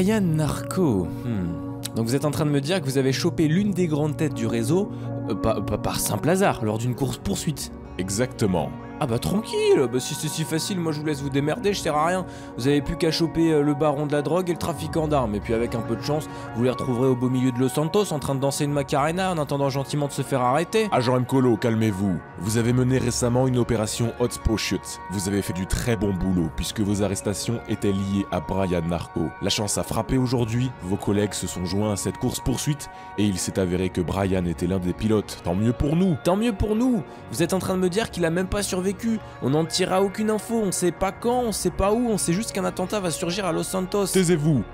Brian Narco. Donc vous êtes en train de me dire que vous avez chopé l'une des grandes têtes du réseau par simple hasard, lors d'une course-poursuite. Exactement. Ah bah tranquille, bah si c'est si facile, moi je vous laisse vous démerder, je sers à rien. Vous avez plus qu'à choper le baron de la drogue et le trafiquant d'armes. Et puis avec un peu de chance, vous les retrouverez au beau milieu de Los Santos en train de danser une macarena en attendant gentiment de se faire arrêter. Agent MColo, calmez-vous. Vous avez mené récemment une opération Hot Pursuit. Vous avez fait du très bon boulot puisque vos arrestations étaient liées à Brian Narco. La chance a frappé aujourd'hui, vos collègues se sont joints à cette course-poursuite et il s'est avéré que Brian était l'un des pilotes. Tant mieux pour nous. Tant mieux pour nous. Vous êtes en train de me dire qu'il a même pas survécu. On n'en tirera aucune info, on sait pas quand, on sait pas où, on sait juste qu'un attentat va surgir à Los Santos. Taisez-vous!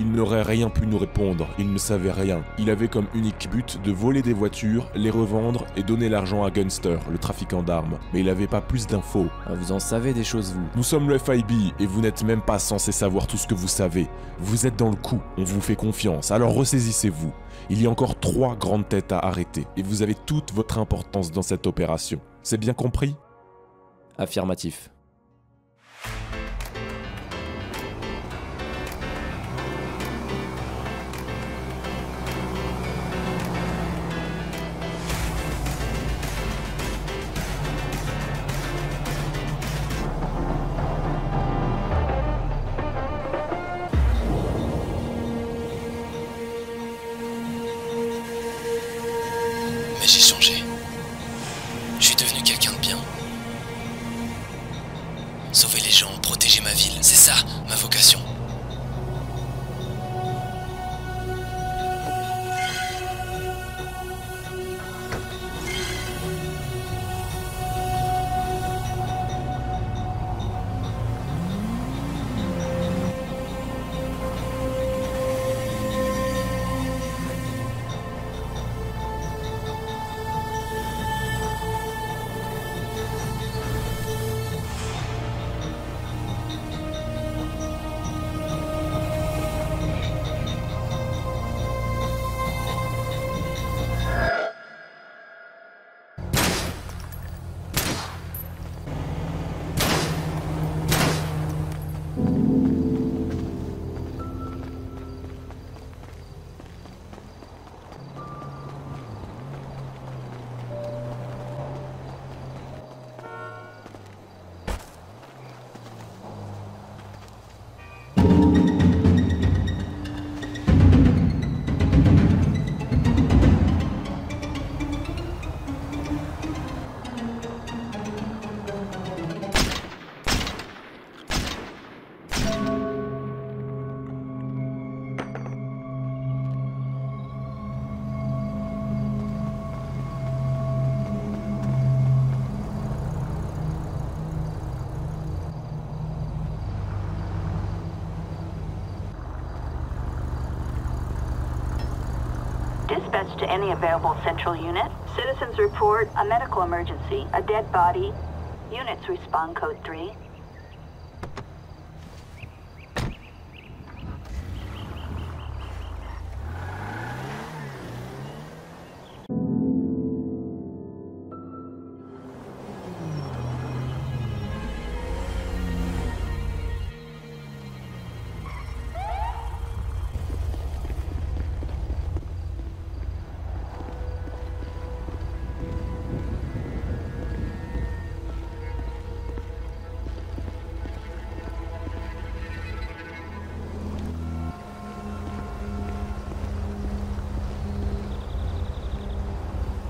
Il n'aurait rien pu nous répondre, il ne savait rien. Il avait comme unique but de voler des voitures, les revendre et donner l'argent à Gunster, le trafiquant d'armes. Mais il n'avait pas plus d'infos. Ah, vous en savez des choses, vous. Nous sommes le FIB et vous n'êtes même pas censé savoir tout ce que vous savez. Vous êtes dans le coup, on vous fait confiance, alors ressaisissez-vous. Il y a encore 3 grandes têtes à arrêter et vous avez toute votre importance dans cette opération. C'est bien compris? Affirmatif. Mais j'ai changé. Je suis devenu quelqu'un de bien. Sauver les gens, protéger ma ville, c'est ça, ma vocation. Dispatch to any available central unit. Citizens report a medical emergency, a dead body. Units respond code 3.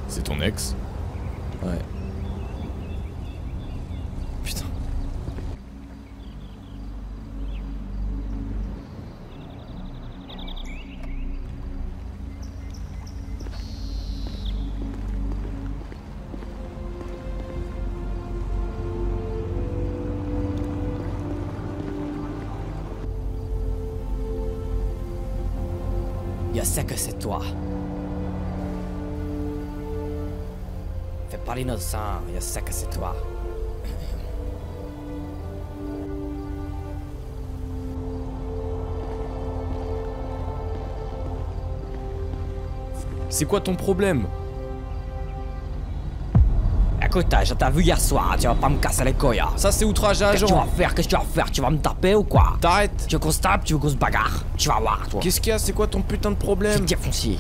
C'est ton ex? Ouais. Putain. Je sais que c'est toi. Fais pas l'innocent, je sais que c'est toi. C'est quoi ton problème? À côté, je t'ai vu hier soir, tu vas pas me casser les couilles. Ça c'est outrage à agent. Qu'est-ce que tu vas faire? Qu'est-ce que tu vas faire? Tu vas me taper ou quoi? T'arrêtes. Tu veux qu'on se tape? Tu veux qu'on se bagarre? Tu vas voir toi. Qu'est-ce qu'il y a? C'est quoi ton putain de problème? Tiens, foncier.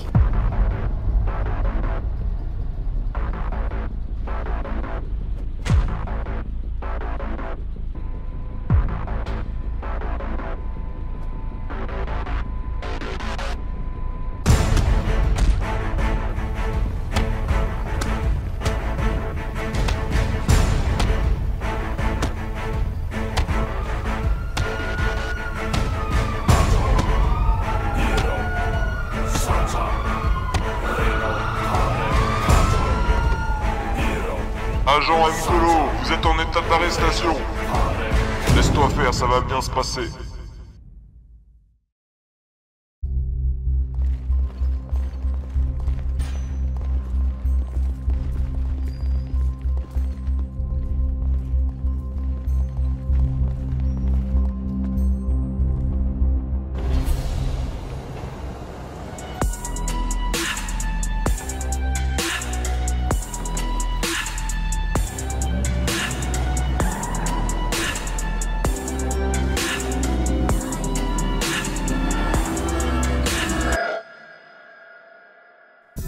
Agent MColo, vous êtes en état d'arrestation. Laisse-toi faire, ça va bien se passer.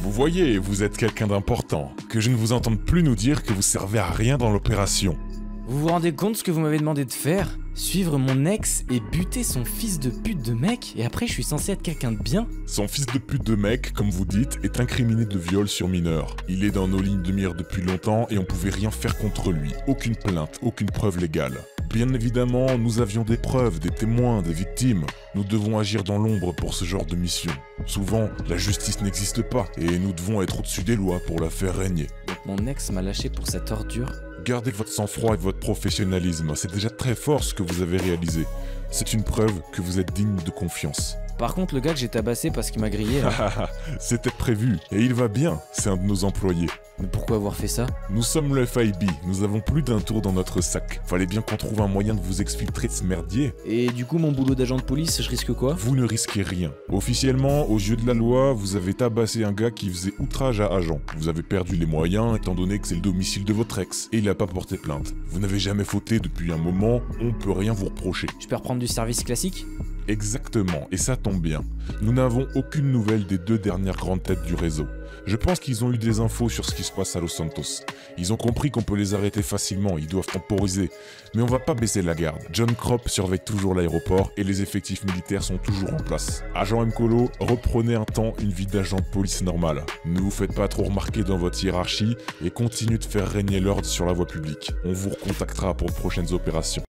Voyez, vous êtes quelqu'un d'important, que je ne vous entende plus nous dire que vous servez à rien dans l'opération. Vous vous rendez compte ce que vous m'avez demandé de faire? Suivre mon ex et buter son fils de pute de mec, et après je suis censé être quelqu'un de bien? Son fils de pute de mec, comme vous dites, est incriminé de viol sur mineur. Il est dans nos lignes de mire depuis longtemps et on pouvait rien faire contre lui. Aucune plainte, aucune preuve légale. Bien évidemment, nous avions des preuves, des témoins, des victimes. Nous devons agir dans l'ombre pour ce genre de mission. Souvent, la justice n'existe pas et nous devons être au-dessus des lois pour la faire régner. Donc mon ex m'a lâché pour cette ordure. Gardez votre sang-froid et votre professionnalisme, c'est déjà très fort ce que vous avez réalisé. C'est une preuve que vous êtes digne de confiance. Par contre, le gars que j'ai tabassé parce qu'il m'a grillé... Hein. C'était prévu, et il va bien, c'est un de nos employés. Mais pourquoi avoir fait ça? Nous sommes le FIB, nous avons plus d'un tour dans notre sac. Fallait bien qu'on trouve un moyen de vous exfiltrer de ce merdier. Et du coup, mon boulot d'agent de police, je risque quoi? Vous ne risquez rien. Officiellement, aux yeux de la loi, vous avez tabassé un gars qui faisait outrage à agent. Vous avez perdu les moyens, étant donné que c'est le domicile de votre ex, et il n'a pas porté plainte. Vous n'avez jamais fauté depuis un moment, on peut rien vous reprocher. Je peux reprendre du service classique? Exactement, et ça tombe bien. Nous n'avons aucune nouvelle des deux dernières grandes têtes du réseau. Je pense qu'ils ont eu des infos sur ce qui se passe à Los Santos. Ils ont compris qu'on peut les arrêter facilement, ils doivent temporiser. Mais on va pas baisser la garde. John Kropp surveille toujours l'aéroport et les effectifs militaires sont toujours en place. Agent MColo, reprenez un temps une vie d'agent de police normale. Ne vous faites pas trop remarquer dans votre hiérarchie et continuez de faire régner l'ordre sur la voie publique. On vous recontactera pour de prochaines opérations.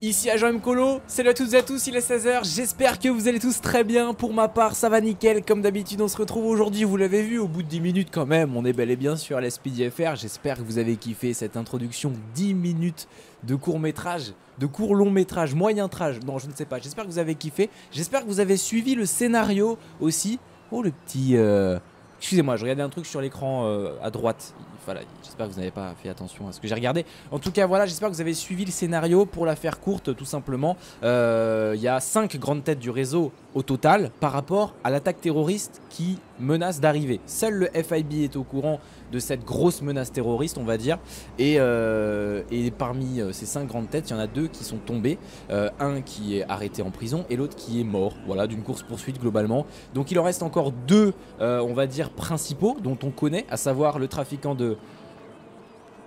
Ici Agent MColo, salut à toutes et à tous, il est 16h, j'espère que vous allez tous très bien, pour ma part ça va nickel, comme d'habitude on se retrouve aujourd'hui, vous l'avez vu, au bout de 10 minutes quand même, on est bel et bien sur LSPDFR, j'espère que vous avez kiffé cette introduction, 10 minutes de court métrage, de court long métrage, moyen métrage, non je ne sais pas, j'espère que vous avez kiffé, j'espère que vous avez suivi le scénario aussi, oh le petit... Excusez-moi, je regardais un truc sur l'écran à droite. Voilà, j'espère que vous n'avez pas fait attention à ce que j'ai regardé. En tout cas, voilà, j'espère que vous avez suivi le scénario. Pour la faire courte, tout simplement, il y a 5 grandes têtes du réseau au total par rapport à l'attaque terroriste qui menace d'arriver. Seul le FIB est au courant de cette grosse menace terroriste, on va dire. Et parmi ces 5 grandes têtes, il y en a 2 qui sont tombés. Un qui est arrêté en prison et l'autre qui est mort. Voilà, d'une course-poursuite globalement. Donc il en reste encore 2, on va dire, principaux dont on connaît, à savoir le trafiquant de...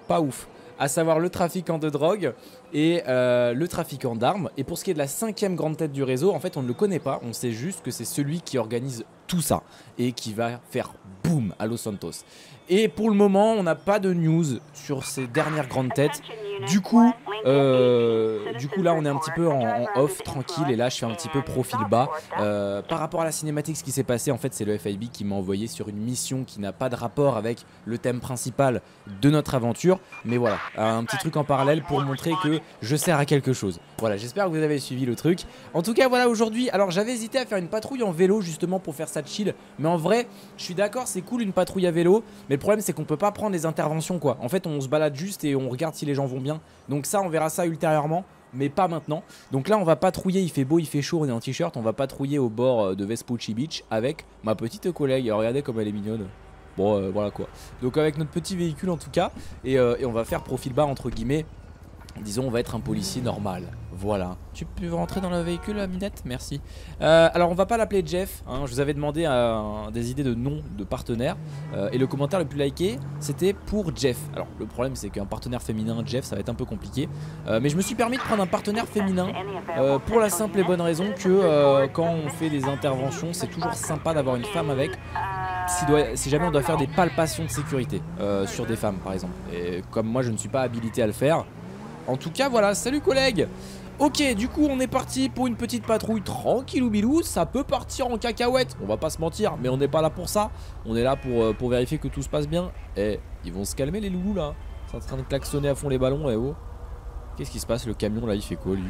Pas ouf. À savoir le trafiquant de drogue et le trafiquant d'armes. Et pour ce qui est de la 5e grande tête du réseau, en fait, on ne le connaît pas. On sait juste que c'est celui qui organise tout ça et qui va faire boum à Los Santos. Et pour le moment, on n'a pas de news sur ces dernières grandes têtes. Du coup là on est un petit peu en off tranquille et là je fais un petit peu profil bas par rapport à la cinématique. Ce qui s'est passé en fait, c'est le FIB qui m'a envoyé sur une mission qui n'a pas de rapport avec le thème principal de notre aventure, mais voilà, un petit truc en parallèle pour montrer que je sers à quelque chose. Voilà, j'espère que vous avez suivi le truc. En tout cas voilà, aujourd'hui, alors j'avais hésité à faire une patrouille en vélo justement pour faire ça chill, mais en vrai je suis d'accord, c'est cool une patrouille à vélo, mais le problème c'est qu'on peut pas prendre les interventions quoi. En fait on se balade juste et on regarde si les gens vont bien. Donc ça on verra ça ultérieurement, mais pas maintenant. Donc là on va patrouiller, il fait beau, il fait chaud, on est en t-shirt, on va patrouiller au bord de Vespucci Beach avec ma petite collègue. Alors regardez comme elle est mignonne. Bon voilà quoi. Donc avec notre petit véhicule en tout cas, et on va faire profil bas entre guillemets. Disons on va être un policier normal. Voilà. Tu peux rentrer dans le véhicule Minette? Merci. Alors on va pas l'appeler Jeff hein. Je vous avais demandé des idées de noms de partenaires et le commentaire le plus liké c'était pour Jeff. Alors le problème c'est qu'un partenaire féminin Jeff ça va être un peu compliqué, mais je me suis permis de prendre un partenaire féminin pour la simple et bonne raison que quand on fait des interventions c'est toujours sympa d'avoir une femme avec. Si jamais on doit faire des palpations de sécurité sur des femmes par exemple, et comme moi je ne suis pas habilité à le faire. En tout cas voilà, salut collègue. Ok, du coup on est parti pour une petite patrouille tranquillou bilou. Ça peut partir en cacahuète, on va pas se mentir, mais on n'est pas là pour ça. On est là pour vérifier que tout se passe bien. Eh, ils vont se calmer les loulous là. C'est en train de klaxonner à fond les ballons, eh oh. Qu'est-ce qui se passe, le camion là, il fait quoi lui?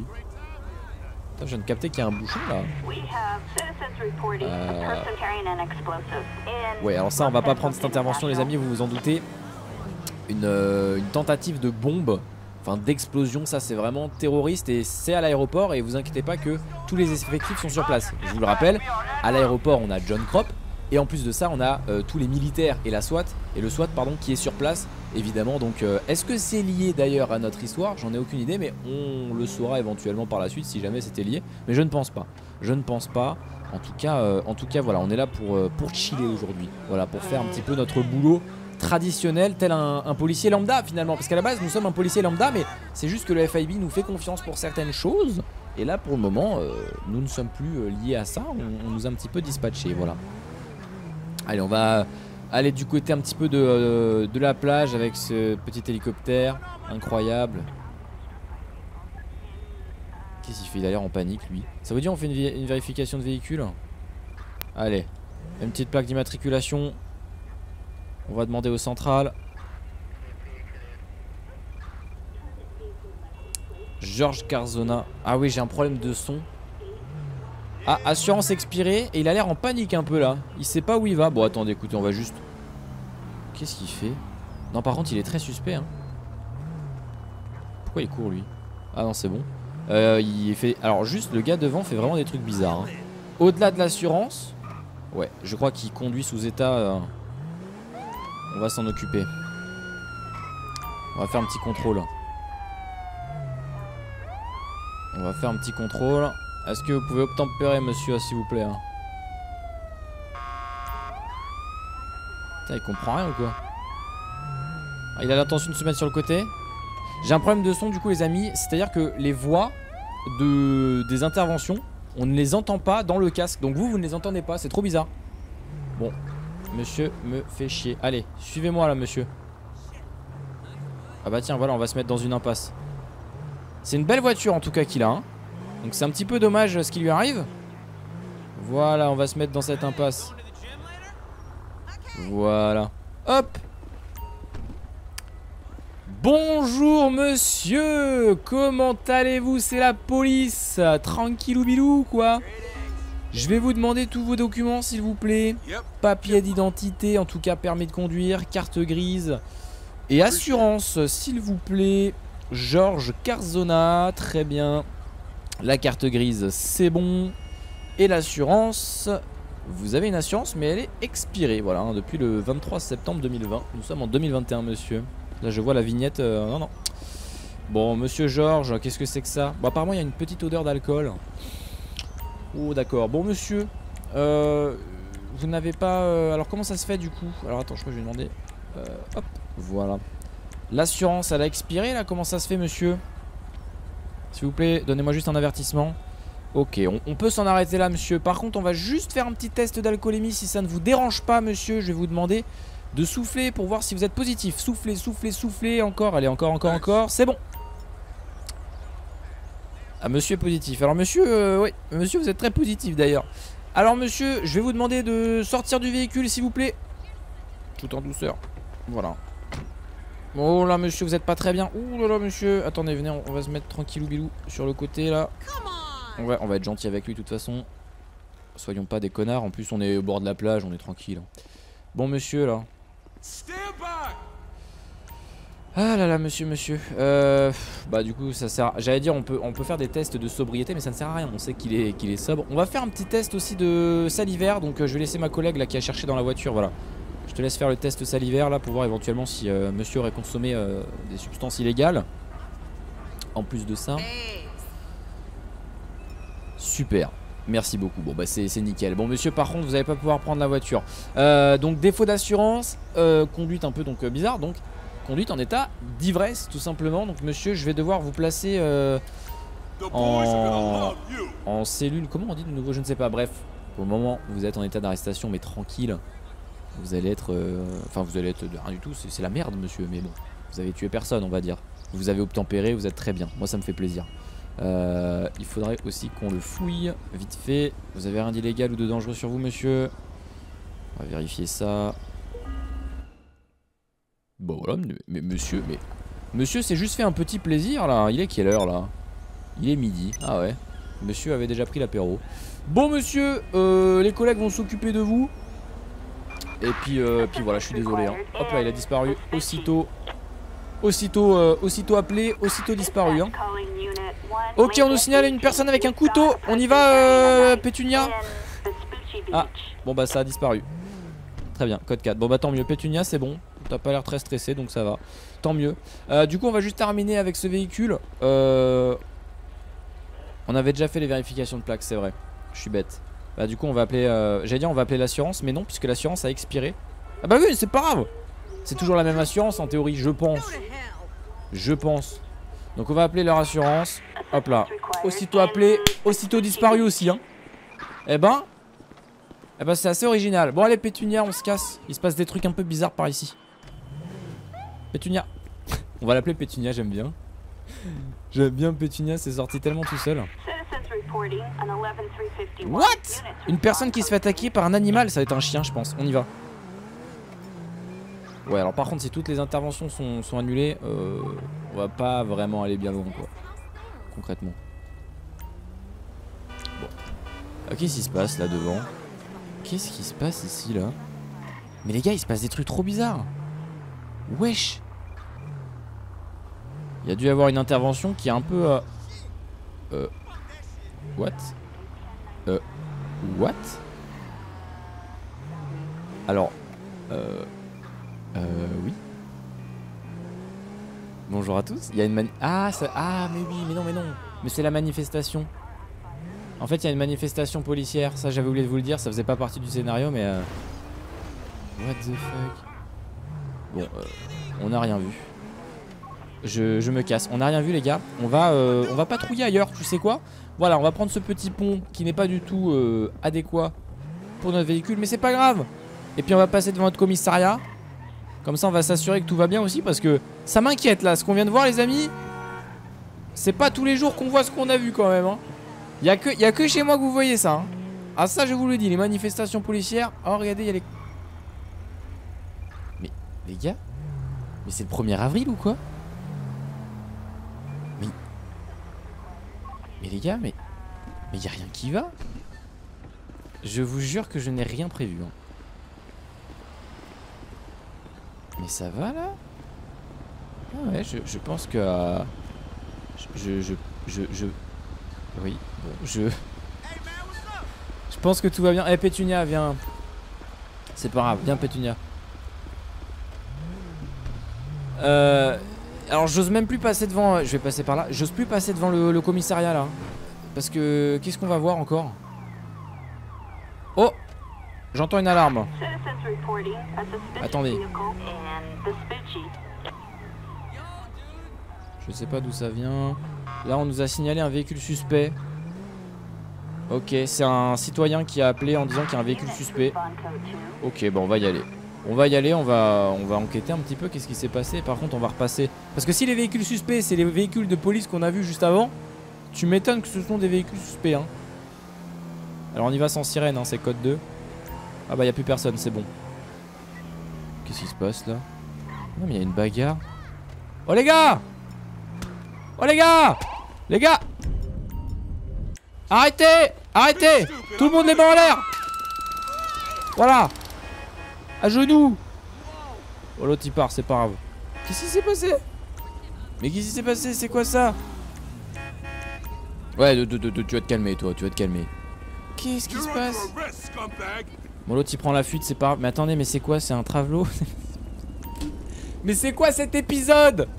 Putain, je viens de capter qu'il y a un bouchon là. Ouais, alors ça on va pas prendre cette intervention les amis, vous vous en doutez. Une tentative de bombe, enfin d'explosion, ça c'est vraiment terroriste et c'est à l'aéroport, et vous inquiétez pas que tous les effectifs sont sur place. Je vous le rappelle, à l'aéroport on a John Kropp et en plus de ça on a tous les militaires et la SWAT, et le SWAT pardon qui est sur place évidemment. Donc est-ce que c'est lié d'ailleurs à notre histoire? J'en ai aucune idée, mais on le saura éventuellement par la suite si jamais c'était lié, mais je ne pense pas. Je ne pense pas. En tout cas voilà, on est là pour chiller aujourd'hui. Voilà, pour faire un petit peu notre boulot traditionnel, tel un policier lambda finalement, parce qu'à la base nous sommes un policier lambda, mais c'est juste que le FIB nous fait confiance pour certaines choses, et là pour le moment nous ne sommes plus liés à ça, on nous a un petit peu dispatchés, voilà. Allez, on va aller du côté un petit peu de la plage avec ce petit hélicoptère incroyable. Qu'est-ce qu'il fait? Il a l'air en panique lui. Ça veut dire on fait une vérification de véhicule. Allez, une petite plaque d'immatriculation. On va demander au central. Georges Carzona. Ah oui, j'ai un problème de son. Ah, assurance expirée. Et il a l'air en panique un peu là. Il sait pas où il va. Bon, attendez, écoutez, on va juste... Qu'est-ce qu'il fait? Non, par contre, il est très suspect. Hein. Pourquoi il court lui? Ah non, c'est bon. Il fait... Alors juste, le gars devant fait vraiment des trucs bizarres. Hein. Au-delà de l'assurance... Ouais, je crois qu'il conduit sous état... On va s'en occuper. On va faire un petit contrôle. On va faire un petit contrôle. Est-ce que vous pouvez obtempérer, monsieur, s'il vous plaît? Putain, il comprend rien ou quoi? Ah, il a l'intention de se mettre sur le côté. J'ai un problème de son du coup les amis. C'est-à-dire que les voix des interventions, on ne les entend pas dans le casque. Donc vous ne les entendez pas, c'est trop bizarre. Bon. Monsieur me fait chier. Allez, suivez-moi là, monsieur. Ah bah tiens, voilà, on va se mettre dans une impasse. C'est une belle voiture en tout cas qu'il a. Hein. Donc c'est un petit peu dommage ce qui lui arrive. Voilà, on va se mettre dans cette impasse. Voilà. Hop. Bonjour monsieur. Comment allez-vous? C'est la police. Tranquillou bilou quoi. Je vais vous demander tous vos documents s'il vous plaît. Papier d'identité, en tout cas permis de conduire, carte grise et assurance s'il vous plaît. Georges Carzona, très bien. La carte grise c'est bon. Et l'assurance, vous avez une assurance mais elle est expirée. Voilà, hein, depuis le 23 septembre 2020. Nous sommes en 2021 monsieur. Là je vois la vignette, non non. Bon monsieur Georges, qu'est-ce que c'est que ça? Bon apparemment il y a une petite odeur d'alcool. Oh d'accord, bon monsieur, vous n'avez pas... alors comment ça se fait du coup? Alors attends, je crois que je vais demander... hop, voilà. L'assurance, elle a expiré là, comment ça se fait monsieur? S'il vous plaît, donnez-moi juste un avertissement. Ok, on peut s'en arrêter là monsieur. Par contre, on va juste faire un petit test d'alcoolémie si ça ne vous dérange pas monsieur. Je vais vous demander de souffler pour voir si vous êtes positif. Soufflez, soufflez, soufflez, encore, allez, encore, c'est bon. Ah, monsieur positif. Alors monsieur, oui, monsieur vous êtes très positif d'ailleurs. Alors monsieur, je vais vous demander de sortir du véhicule s'il vous plaît. Tout en douceur. Voilà. Oh là monsieur, vous êtes pas très bien. Ouh là là monsieur. Attendez, venez, on va se mettre tranquillou bilou sur le côté là. Ouais, on va être gentil avec lui de toute façon. Soyons pas des connards. En plus on est au bord de la plage, on est tranquille. Bon monsieur là. Ah là là monsieur bah du coup ça sert, j'allais dire on peut faire des tests de sobriété mais ça ne sert à rien, on sait qu'il est sobre. On va faire un petit test aussi de salivaire, donc je vais laisser ma collègue là qui a cherché dans la voiture, voilà. Je te laisse faire le test salivaire là pour voir éventuellement si monsieur aurait consommé des substances illégales. En plus de ça. Super. Merci beaucoup. Bon bah c'est nickel. Bon monsieur par contre vous n'allez pas pouvoir prendre la voiture. Donc défaut d'assurance, conduite un peu donc bizarre, donc conduite en état d'ivresse tout simplement. Donc monsieur je vais devoir vous placer en cellule, comment on dit de nouveau, je ne sais pas. Bref, pour le moment vous êtes en état d'arrestation mais tranquille. Vous allez être, enfin vous allez être de rien du tout, c'est la merde monsieur, mais bon, vous avez tué personne on va dire. Vous avez obtempéré, vous êtes très bien, moi ça me fait plaisir. Il faudrait aussi qu'on le fouille vite fait. Vous avez rien d'illégal ou de dangereux sur vous monsieur? On va vérifier ça. Bon voilà, mais monsieur, mais monsieur s'est juste fait un petit plaisir là. Il est quelle heure là? Il est midi, ah ouais. Monsieur avait déjà pris l'apéro. Bon monsieur, les collègues vont s'occuper de vous. Et puis voilà, je suis désolé hein. Hop là, il a disparu aussitôt appelé, aussitôt disparu hein. Ok, on nous signale une personne avec un couteau. On y va, Pétunia. Ah, bon bah ça a disparu. Très bien, code 4. Bon bah tant mieux, Pétunia c'est bon. T'as pas l'air très stressé donc ça va. Tant mieux. Du coup on va juste terminer avec ce véhicule. On avait déjà fait les vérifications de plaques, c'est vrai. Je suis bête. Bah du coup on va appeler, j'allais dire on va appeler l'assurance, mais non puisque l'assurance a expiré. Ah bah oui c'est pas grave. C'est toujours la même assurance en théorie, je pense. Je pense. Donc on va appeler leur assurance. Hop là. Aussitôt appelé, aussitôt disparu aussi hein. Eh ben c'est assez original. Bon allez Pétunia on se casse. Il se passe des trucs un peu bizarres par ici. Pétunia. On va l'appeler Pétunia, j'aime bien. J'aime bien Pétunia, c'est sorti tellement tout seul. What? Une personne qui se fait attaquer par un animal, ça va être un chien je pense. On y va. Ouais alors par contre si toutes les interventions sont annulées, on va pas vraiment aller bien loin quoi. Concrètement. Bon. Qu'est-ce qui se passe là devant? Qu'est-ce qui se passe ici là? Mais les gars il se passe des trucs trop bizarres. Wesh. Il y a dû avoir une intervention qui est un peu... What? What? Alors... oui. Bonjour à tous. Il y a une mais oui, mais non. Mais c'est la manifestation. En fait, il y a une manifestation policière. Ça, j'avais oublié de vous le dire. Ça faisait pas partie du scénario, mais... What the fuck? Bon, on n'a rien vu. Je me casse. On n'a rien vu, les gars. On va patrouiller ailleurs, tu sais quoi? Voilà, on va prendre ce petit pont qui n'est pas du tout adéquat pour notre véhicule, mais c'est pas grave. Et puis on va passer devant notre commissariat. Comme ça on va s'assurer que tout va bien aussi, parce que ça m'inquiète là, ce qu'on vient de voir les amis. C'est pas tous les jours qu'on voit ce qu'on a vu quand même hein. Y a que chez moi que vous voyez ça hein. Ah ça je vous le dis, les manifestations policières. Oh regardez y a les... Mais les gars, mais c'est le 1er avril ou quoi? Mais les gars, mais y a rien qui va. Je vous jure que je n'ai rien prévu hein. Mais ça va là? Ah ouais, je pense que... Oui, bon, je pense que tout va bien. Eh Pétunia, viens. C'est pas grave, viens Pétunia. Alors j'ose même plus passer devant... Je vais passer par là. J'ose plus passer devant le commissariat là. Parce que... Qu'est-ce qu'on va voir encore? Oh! J'entends une alarme. Attendez. Je sais pas d'où ça vient. Là on nous a signalé un véhicule suspect. Ok, c'est un citoyen qui a appelé en disant qu'il y a un véhicule suspect. Ok, bon on va y aller. On va enquêter un petit peu. Qu'est-ce qui s'est passé? Par contre on va repasser. Parce que si les véhicules suspects c'est les véhicules de police qu'on a vus juste avant, tu m'étonnes que ce sont des véhicules suspects hein. Alors on y va sans sirène hein, c'est code 2. Ah bah y'a plus personne, c'est bon. Qu'est-ce qui se passe là? Non mais y'a une bagarre. Oh les gars! Oh les gars! Les gars! Arrêtez! Arrêtez! Tout le monde les mains en l'air! Voilà! À genoux! Oh l'autre il part, c'est pas grave. Qu'est-ce qui s'est passé? Mais qu'est-ce qui s'est passé? C'est quoi ça? Ouais, tu vas te calmer toi, tu vas te calmer. Qu'est-ce qui se passe? Bon, l'autre il prend la fuite, c'est pas grave. Mais attendez, mais c'est quoi? C'est un travelot? Mais c'est quoi cet épisode?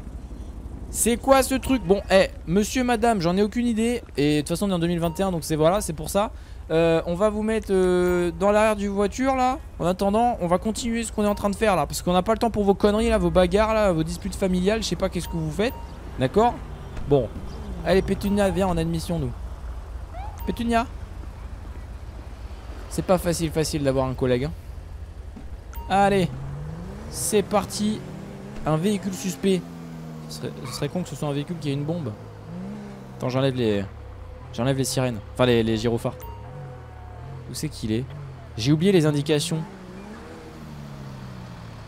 C'est quoi ce truc? Bon, monsieur, madame, j'en ai aucune idée. Et de toute façon, on est en 2021, donc c'est voilà, c'est pour ça. On va vous mettre dans l'arrière du voiture là. En attendant, on va continuer ce qu'on est en train de faire là. Parce qu'on n'a pas le temps pour vos conneries là, vos bagarres là, vos disputes familiales. Je sais pas qu'est-ce que vous faites. D'accord? Bon. Allez, Pétunia, viens en admission nous. Pétunia? C'est pas facile d'avoir un collègue. Hein. Allez. C'est parti. Un véhicule suspect. Ce serait con que ce soit un véhicule qui ait une bombe. Attends, j'enlève les sirènes. Enfin, les gyrophares. Où c'est qu'il est? J'ai oublié les indications.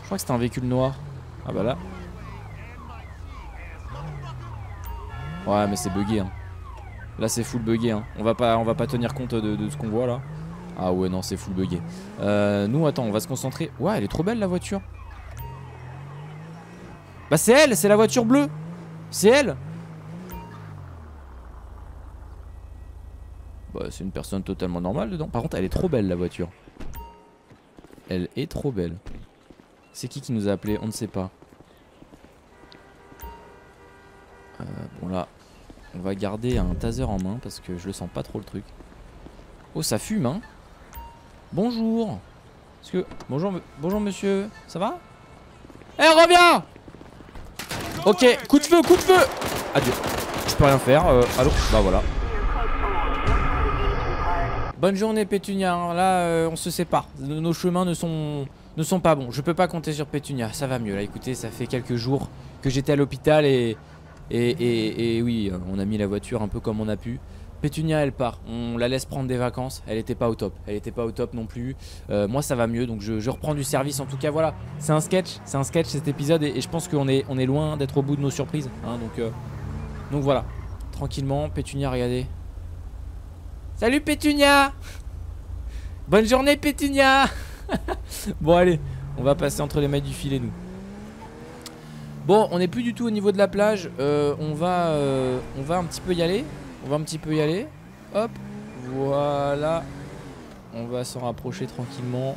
Je crois que c'était un véhicule noir. Ah bah là. Ouais mais c'est bugué hein. Là c'est full bugué hein. On va pas tenir compte de ce qu'on voit là. Ah ouais non c'est full bugué. Nous attends on va se concentrer. Ouais elle est trop belle la voiture. Bah c'est elle, c'est la voiture bleue. C'est elle. Bah, c'est une personne totalement normale dedans. Par contre elle est trop belle la voiture. Elle est trop belle. C'est qui nous a appelé? On ne sait pas. Bon là on va garder un taser en main parce que je le sens pas trop le truc. Oh ça fume hein. Bonjour. Est-ce que... Bonjour monsieur. Ça va? Eh reviens. Ok coup de feu. Adieu. Je peux rien faire. Allô. Bah voilà. Bonne journée Pétunia, là on se sépare, nos chemins ne sont pas bons, je peux pas compter sur Pétunia, ça va mieux là, écoutez ça fait quelques jours que j'étais à l'hôpital et oui on a mis la voiture un peu comme on a pu. Pétunia elle part, on la laisse prendre des vacances, elle était pas au top non plus, moi ça va mieux donc je reprends du service en tout cas voilà, c'est un sketch cet épisode et je pense qu'on est loin d'être au bout de nos surprises, hein, donc voilà, tranquillement Pétunia regardez. Salut Pétunia. Bonne journée Pétunia. Bon allez, on va passer entre les mailles du filet nous. Bon on n'est plus du tout au niveau de la plage. On va un petit peu y aller. Hop. Voilà. On va s'en rapprocher tranquillement.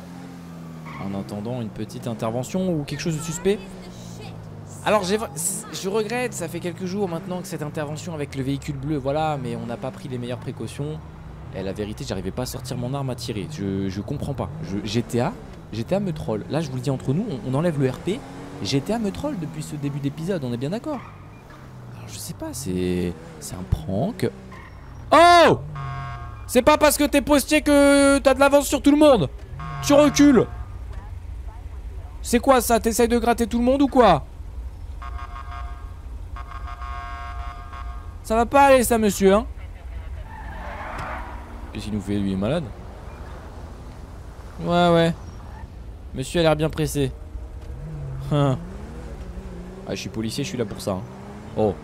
En attendant une petite intervention ou quelque chose de suspect. Alors je regrette, ça fait quelques jours maintenant que cette intervention avec le véhicule bleu. Voilà mais on n'a pas pris les meilleures précautions. Et la vérité, j'arrivais pas à sortir mon arme à tirer. Je comprends pas. GTA me troll. Là, je vous le dis entre nous, on enlève le RP. GTA me troll depuis ce début d'épisode, on est bien d'accord? Alors, je sais pas, c'est un prank. Oh! C'est pas parce que t'es postier que t'as de l'avance sur tout le monde. Tu recules. C'est quoi ça? T'essayes de gratter tout le monde ou quoi? Ça va pas aller ça, monsieur, hein? Qu'est-ce qu'il nous fait, lui, il est malade? Ouais. Monsieur a l'air bien pressé. Ah, je suis policier, je suis là pour ça. Hein. Oh.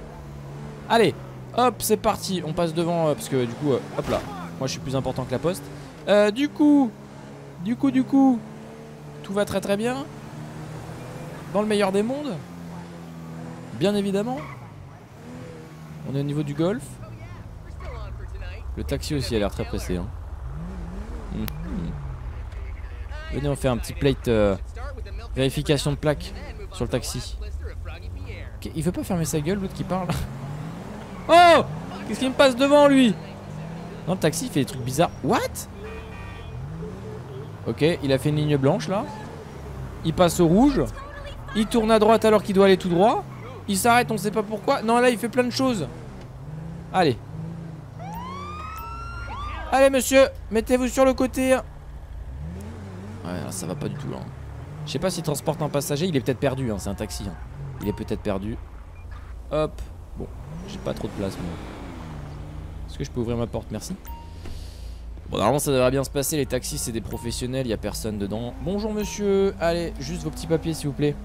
Allez, hop, c'est parti. On passe devant, parce que du coup, hop là. Moi, je suis plus important que la poste. Du coup, tout va très très bien. Dans le meilleur des mondes. Bien évidemment. On est au niveau du golf. Le taxi aussi a l'air très pressé. Hein. Venez, on fait un petit plate vérification de plaque sur le taxi. Okay, il veut pas fermer sa gueule, l'autre qui parle. Oh! Qu'est-ce qu'il me passe devant lui? Non, le taxi il fait des trucs bizarres. What? Ok, il a fait une ligne blanche là. Il passe au rouge. Il tourne à droite alors qu'il doit aller tout droit. Il s'arrête, on sait pas pourquoi. Non, là il fait plein de choses. Allez. Allez monsieur, mettez-vous sur le côté. Ouais là, ça va pas du tout là. Je sais pas s'il transporte un passager, il est peut-être perdu hein, c'est un taxi hein. Il est peut-être perdu. Hop. Bon, j'ai pas trop de place moi. Est-ce que je peux ouvrir ma porte? Merci. Bon normalement ça devrait bien se passer. Les taxis c'est des professionnels, y a personne dedans. Bonjour monsieur, allez juste vos petits papiers s'il vous plaît.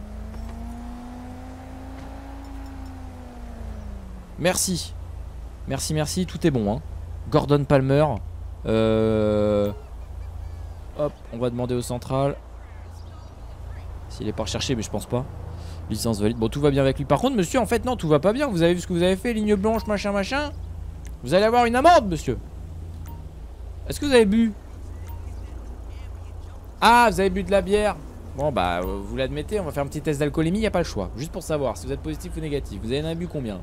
Merci. Merci, tout est bon hein. Gordon Palmer. Hop, on va demander au central. S'il est pas recherché, mais je pense pas. Licence valide. Bon, tout va bien avec lui. Par contre, monsieur, en fait, non, tout va pas bien. Vous avez vu ce que vous avez fait, ligne blanche, machin. Vous allez avoir une amende, monsieur. Est-ce que vous avez bu? Ah, vous avez bu de la bière. Bon, bah, vous l'admettez, on va faire un petit test d'alcoolémie, il n'y a pas le choix. Juste pour savoir si vous êtes positif ou négatif. Vous avez bu combien?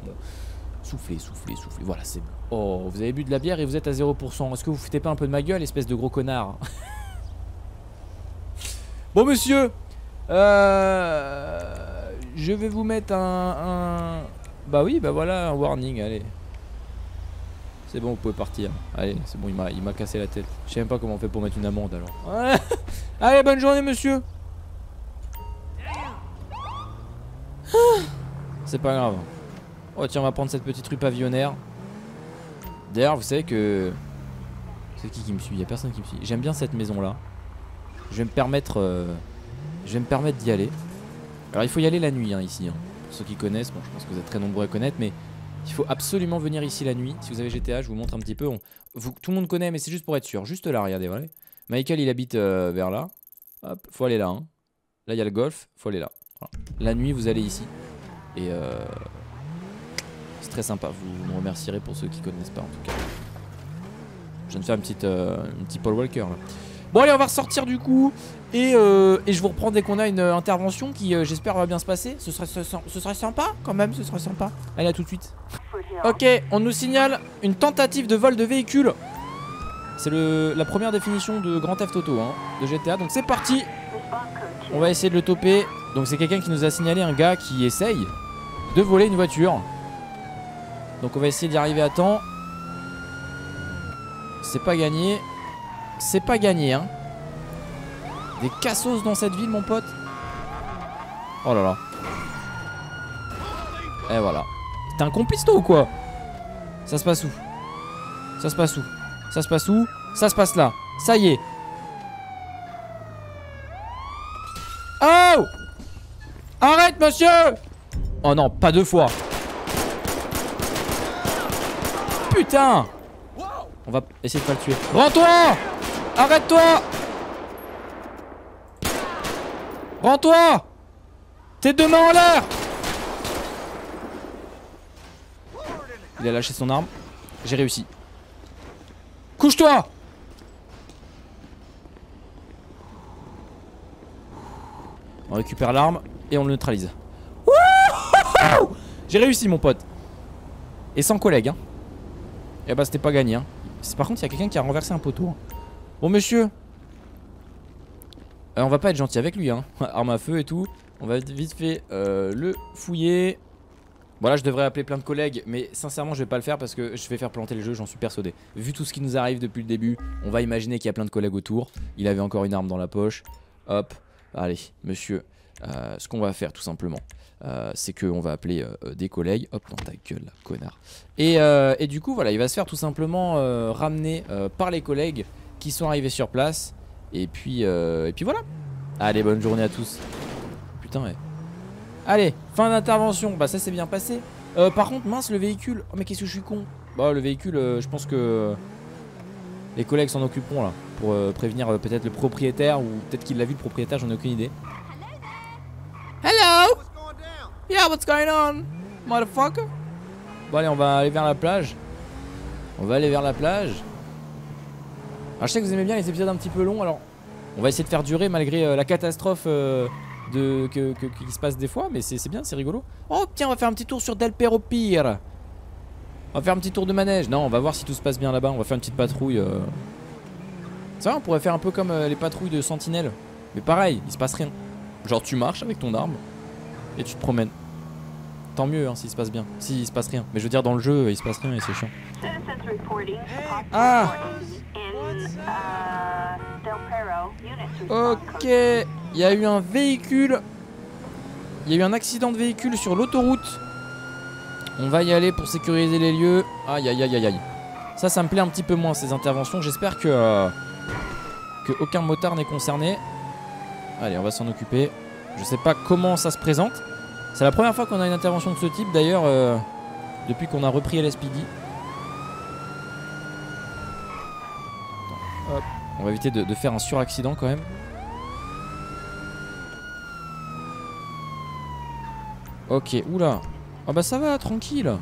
Soufflez, soufflez, soufflez. Voilà, c'est bon. Oh, vous avez bu de la bière et vous êtes à 0%. Est-ce que vous foutez pas un peu de ma gueule, espèce de gros connard? Bon, monsieur, je vais vous mettre un... Bah oui, bah voilà, un warning, allez. C'est bon, vous pouvez partir. Allez, c'est bon, il m'a cassé la tête. Je sais même pas comment on fait pour mettre une amende, alors. Allez, bonne journée, monsieur. C'est pas grave. Oh tiens, on va prendre cette petite rue pavillonnaire. D'ailleurs, vous savez que... C'est qui me suit? Il n'y a personne qui me suit. J'aime bien cette maison-là. Je vais me permettre... Je vais me permettre d'y aller. Alors, il faut y aller la nuit, hein, ici. Hein. Pour ceux qui connaissent, bon, je pense que vous êtes très nombreux à connaître, mais... Il faut absolument venir ici la nuit. Si vous avez GTA, je vous montre un petit peu. Tout le monde connaît, mais c'est juste pour être sûr. Juste là, regardez, voilà. Michael, il habite vers là. Hop, faut aller là. Hein. Là, il y a le golf, faut aller là. Voilà. La nuit, vous allez ici. Et c'est très sympa. Vous me remercierez pour ceux qui connaissent pas, en tout cas. Je viens de faire une petite Paul Walker, là. Bon, allez, on va ressortir du coup. Et je vous reprends dès qu'on a une intervention qui, j'espère, va bien se passer. Ce serait sympa, quand même, ce serait sympa. Allez, à tout de suite. Ok, on nous signale une tentative de vol de véhicule. C'est la première définition de Grand Theft Auto, hein, de GTA. Donc c'est parti. On va essayer de le toper. Donc c'est quelqu'un qui nous a signalé un gars qui essaye de voler une voiture. Donc on va essayer d'y arriver à temps. C'est pas gagné. C'est pas gagné, hein. Des cassos dans cette ville, mon pote. Oh là là. Et voilà. T'es un complice, toi, ou quoi? Ça se passe où? Ça se passe où? Ça se passe où? Ça se passe là. Ça y est. Oh! Arrête, monsieur! Oh non, pas deux fois. Putain! On va essayer de pas le tuer. Rends-toi! Arrête-toi! Rends-toi! Tes deux mains en l'air! Il a lâché son arme. J'ai réussi. Couche-toi! On récupère l'arme et on le neutralise. J'ai réussi, mon pote. Et sans collègue, hein. Et bah, c'était pas gagné, hein. Par contre, il y a quelqu'un qui a renversé un poteau. Bon, monsieur, on va pas être gentil avec lui, hein. Arme à feu et tout. On va vite fait le fouiller. Bon, là, je devrais appeler plein de collègues, mais sincèrement, je vais pas le faire parce que je vais faire planter le jeu, j'en suis persuadé. Vu tout ce qui nous arrive depuis le début, on va imaginer qu'il y a plein de collègues autour. Il avait encore une arme dans la poche. Hop, allez, monsieur, ce qu'on va faire, tout simplement, c'est qu'on va appeler des collègues. Hop, dans ta gueule là, connard. Et du coup, voilà, il va se faire tout simplement ramener par les collègues qui sont arrivés sur place. Et puis voilà. Allez, bonne journée à tous. Putain, ouais. Allez, fin d'intervention. Bah ça s'est bien passé. Par contre, mince, le véhicule. Oh mais qu'est-ce que je suis con. Bah le véhicule, je pense que les collègues s'en occuperont là. Pour prévenir peut-être le propriétaire. Ou peut-être qu'il l'a vu le propriétaire, j'en ai aucune idée. Hello. Yeah, what's going on, motherfucker? Bon, allez, on va aller vers la plage. On va aller vers la plage. Alors, je sais que vous aimez bien les épisodes un petit peu longs, alors on va essayer de faire durer malgré la catastrophe qui se passe des fois, mais c'est bien, c'est rigolo. Oh, tiens, on va faire un petit tour sur Delpero Pier. On va faire un petit tour de manège. Non, on va voir si tout se passe bien là-bas. On va faire une petite patrouille. C'est vrai, on pourrait faire un peu comme les patrouilles de Sentinelle. Mais pareil, il se passe rien. Genre, tu marches avec ton arme. Et tu te promènes. Tant mieux hein, s'il se passe bien. S'il se passe rien. Mais je veux dire, dans le jeu, il se passe rien et c'est chiant. Ah! Ok. Il y a eu un véhicule. Il y a eu un accident de véhicule sur l'autoroute. On va y aller pour sécuriser les lieux. Aïe aïe aïe aïe aïe. Ça, ça me plaît un petit peu moins ces interventions. J'espère que aucun motard n'est concerné. Allez, on va s'en occuper. Je sais pas comment ça se présente. C'est la première fois qu'on a une intervention de ce type d'ailleurs depuis qu'on a repris LSPD. Hop. On va éviter de faire un suraccident quand même. Ok, oula. Ah bah ça va, tranquille.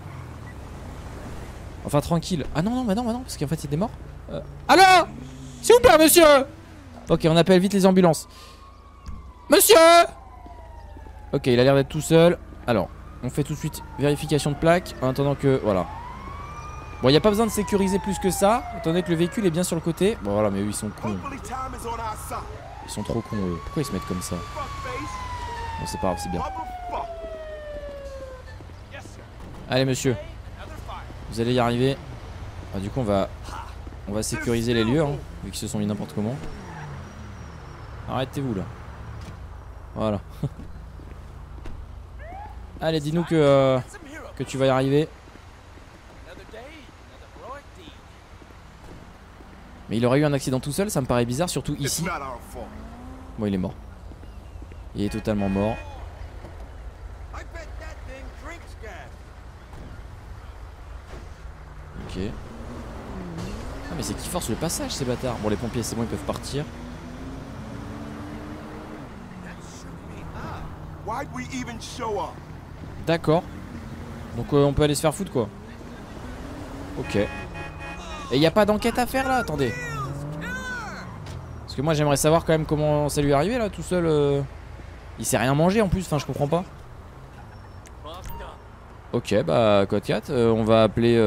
Enfin tranquille. Ah non, non, mais non, parce qu'en fait il y a des morts. Allô, s'il vous plaît, monsieur. Ok, on appelle vite les ambulances. Monsieur! Ok, il a l'air d'être tout seul. Alors, on fait tout de suite vérification de plaque. En attendant que... Voilà. Bon, il n'y a pas besoin de sécuriser plus que ça, étant donné que le véhicule est bien sur le côté. Bon, voilà, mais eux, ils sont cons. Ils sont trop cons, eux. Pourquoi ils se mettent comme ça? Bon, c'est pas grave, c'est bien. Allez, monsieur. Vous allez y arriver. Ah, du coup, on va sécuriser les lieux, hein, vu qu'ils se sont mis n'importe comment. Arrêtez-vous, là. Voilà. Allez, dis-nous que tu vas y arriver. Mais il aurait eu un accident tout seul, ça me paraît bizarre, surtout ici. Bon, il est mort. Il est totalement mort. Ok. Ah, mais c'est qui force le passage, ces bâtards. Bon, les pompiers, c'est bon, ils peuvent partir. D'accord. Donc on peut aller se faire foutre, quoi. Ok. Et y a pas d'enquête à faire là, attendez. Parce que moi j'aimerais savoir quand même comment ça lui est arrivé là, tout seul. Il s'est rien mangé en plus, enfin je comprends pas. Ok, bah code 4, on va appeler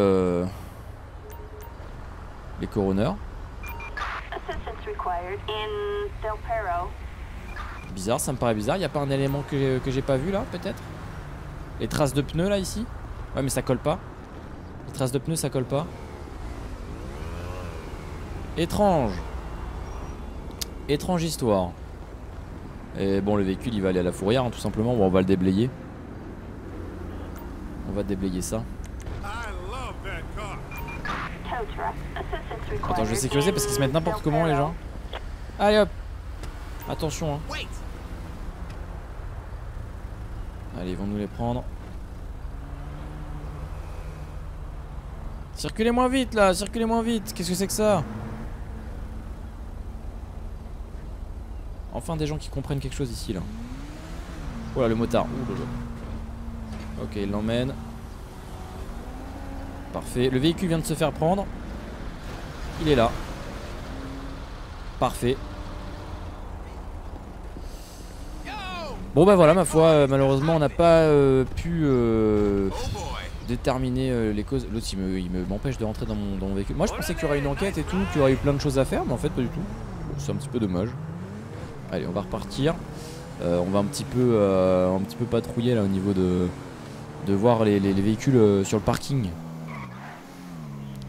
les coroners. Bizarre, ça me paraît bizarre, y a pas un élément que j'ai pas vu là, peut-être. Les traces de pneus là, ici. Ouais mais ça colle pas. Les traces de pneus ça colle pas. Étrange. Étrange histoire. Et bon, le véhicule il va aller à la fourrière, hein, tout simplement. Bon, on va le déblayer. On va déblayer ça. Attends, je vais sécuriser parce qu'ils se mettent n'importe comment les gens. Allez hop. Attention hein. Allez, ils vont nous les prendre. Circulez moins vite là, circulez moins vite. Qu'est-ce que c'est que ça? Enfin des gens qui comprennent quelque chose ici là. Oh là le motard. Ouh, le jeu. Ok, il l'emmène. Parfait. Le véhicule vient de se faire prendre. Il est là. Parfait. Bon bah voilà ma foi, malheureusement on n'a pas pu déterminer les causes. L'autre il m'empêche de rentrer dans mon véhicule. Moi je pensais qu'il y aurait une enquête et tout, qu'il y aurait eu plein de choses à faire, mais en fait pas du tout. C'est un petit peu dommage. Allez, on va repartir. On va un petit peu patrouiller là au niveau de voir les véhicules sur le parking.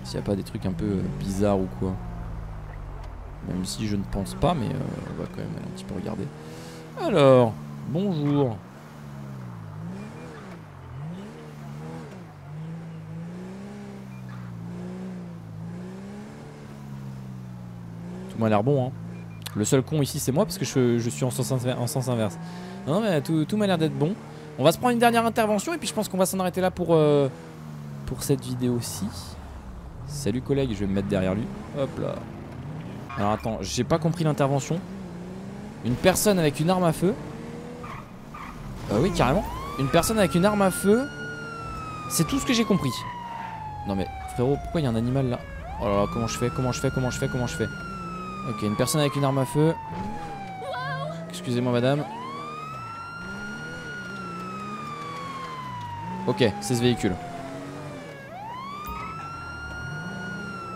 S'il n'y a pas des trucs un peu bizarres ou quoi. Même si je ne pense pas, mais on va quand même aller un petit peu regarder. Alors, bonjour. Tout m'a l'air bon hein. Le seul con ici c'est moi parce que je suis en sens inverse. Non mais tout m'a l'air d'être bon. On va se prendre une dernière intervention et puis je pense qu'on va s'en arrêter là pour cette vidéo-ci. Salut collègue, je vais me mettre derrière lui. Hop là. Alors attends, j'ai pas compris l'intervention. Une personne avec une arme à feu. Oui carrément. Une personne avec une arme à feu. C'est tout ce que j'ai compris. Non mais frérot, pourquoi il y a un animal là? Oh là là, comment je fais? Ok, une personne avec une arme à feu. Excusez-moi madame. Ok, c'est ce véhicule.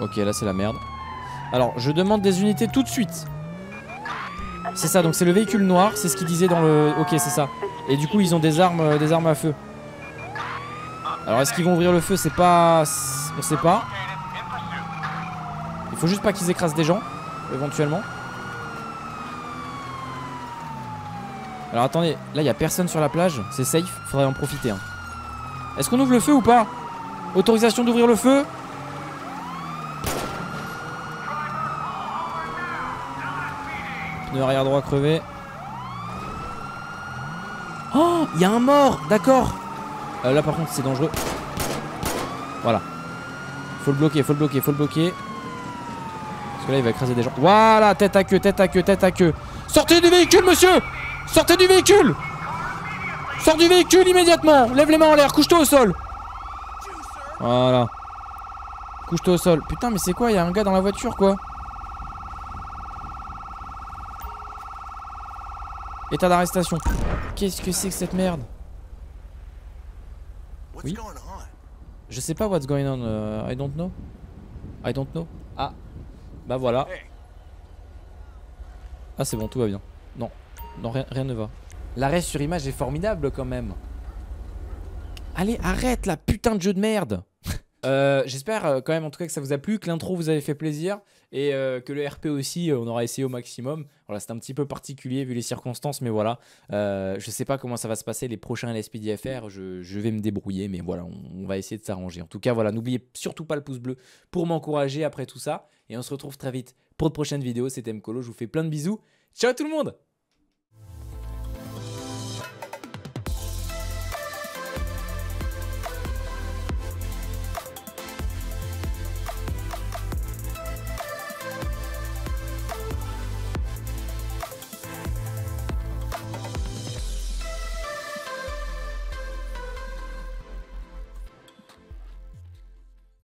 Ok, là c'est la merde. Alors, je demande des unités tout de suite. C'est ça, donc c'est le véhicule noir, c'est ce qu'il disait dans le... Ok, c'est ça. Et du coup, ils ont des armes à feu. Alors, est-ce qu'ils vont ouvrir le feu? C'est pas... On sait pas. Il faut juste pas qu'ils écrasent des gens. Éventuellement. Alors attendez, là il n'y a personne sur la plage, c'est safe, faudrait en profiter. Hein. Est-ce qu'on ouvre le feu ou pas? Autorisation d'ouvrir le feu? Pneu arrière droit crevé. Oh, il y a un mort, d'accord. Là par contre c'est dangereux. Voilà. Faut le bloquer. Là il va écraser des gens. Voilà, tête à queue. Sortez du véhicule monsieur. Sortez du véhicule. Sors du véhicule immédiatement. Lève les mains en l'air, couche-toi au sol. Voilà. Couche-toi au sol. Putain mais c'est quoi, il y a un gars dans la voiture quoi. État d'arrestation. Qu'est-ce que c'est que cette merde? Oui. Je sais pas what's going on. I don't know. I don't know. Ah. Bah voilà. Ah c'est bon, tout va bien. Non. Non, rien ne va. L'arrêt sur image est formidable quand même. Allez, arrête la putain de jeu de merde. J'espère quand même en tout cas que ça vous a plu, que l'intro vous avait fait plaisir et que le RP aussi on aura essayé au maximum. Voilà, c'est un petit peu particulier vu les circonstances, mais voilà, je sais pas comment ça va se passer les prochains LSPDFR, je vais me débrouiller, mais voilà, on va essayer de s'arranger. En tout cas voilà, n'oubliez surtout pas le pouce bleu pour m'encourager après tout ça et on se retrouve très vite pour de prochaines vidéos. C'était MColo, je vous fais plein de bisous, ciao tout le monde.